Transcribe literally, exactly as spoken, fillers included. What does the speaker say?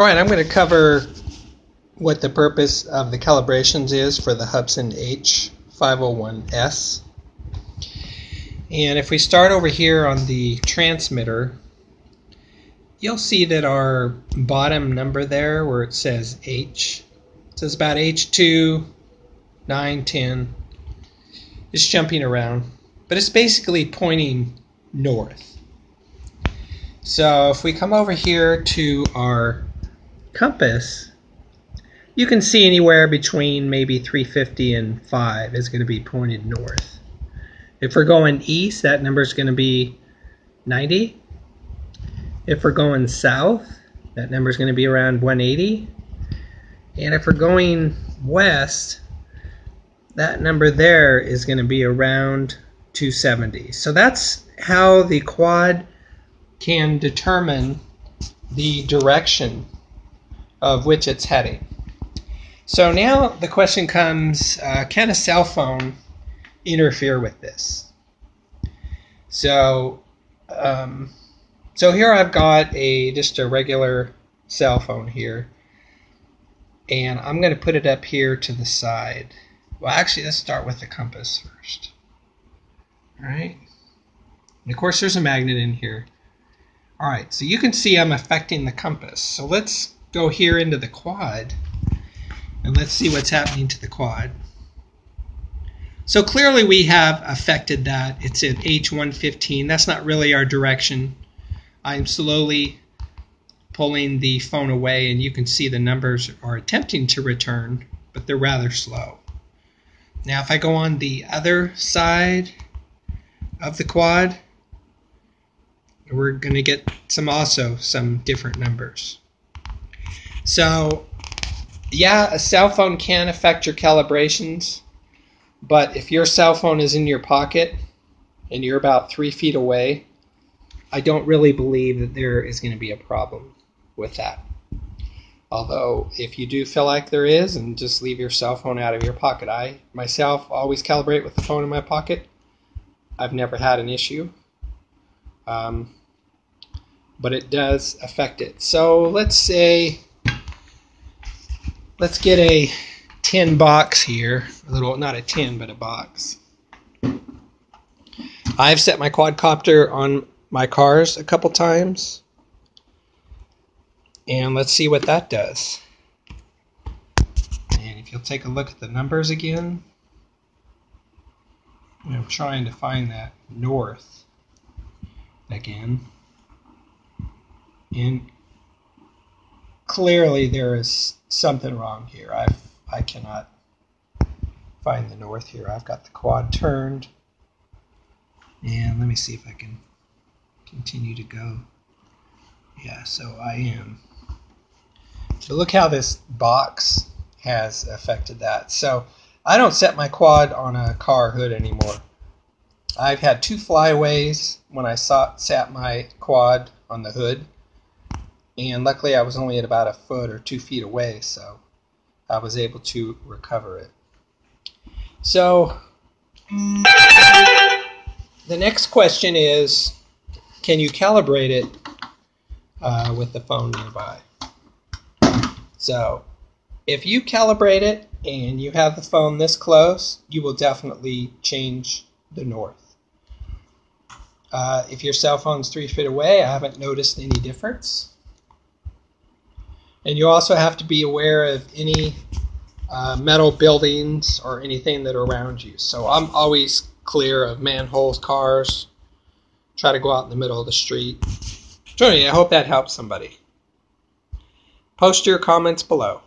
Alright, I'm going to cover what the purpose of the calibrations is for the Hubsan H five oh one S. And if we start over here on the transmitter, you'll see that our bottom number there where it says H, it says about H two, nine, ten. It's jumping around, but it's basically pointing north. So if we come over here to our compass, you can see anywhere between maybe three fifty and five is going to be pointed north. If we're going east, that number is going to be ninety. If we're going south, that number is going to be around one eighty. And if we're going west, that number there is going to be around two seventy. So that's how the quad can determine the direction of which it's heading. So now the question comes, uh, can a cell phone interfere with this? So um, so here I've got a just a regular cell phone here, and I'm going to put it up here to the side. Well, actually, let's start with the compass first. All right. And of course, there's a magnet in here. All right, so you can see I'm affecting the compass. So let's go here into the quad and let's see what's happening to the quad. So clearly we have affected that. It's at H one fifteen. That's not really our direction. I'm slowly pulling the phone away, and you can see the numbers are attempting to return, but they're rather slow. Now if I go on the other side of the quad, we're going to get some also some different numbers. So, yeah, a cell phone can affect your calibrations, but if your cell phone is in your pocket and you're about three feet away, I don't really believe that there is going to be a problem with that. Although, if you do feel like there is, and just leave your cell phone out of your pocket. I, myself, always calibrate with the phone in my pocket. I've never had an issue. Um, but it does affect it. So, let's say... Let's get a tin box here, a little, not a tin, but a box. I've set my quadcopter on my cars a couple times, and let's see what that does. And if you'll take a look at the numbers again, I'm trying to find that north again, and clearly there is something wrong here. I I cannot find the north here. I've got the quad turned, and let me see if I can continue to go. Yeah, so I am. So look how this box has affected that. So I don't set my quad on a car hood anymore. I've had two flyaways when I sat my quad on the hood. And luckily I was only at about a foot or two feet away, so I was able to recover it. So the next question is, can you calibrate it uh, with the phone nearby? So if you calibrate it and you have the phone this close, you will definitely change the north. Uh, if your cell phone's three feet away, I haven't noticed any difference. And you also have to be aware of any uh, metal buildings or anything that are around you. So I'm always clear of manholes, cars. Try to go out in the middle of the street. So anyway, I hope that helps somebody. Post your comments below.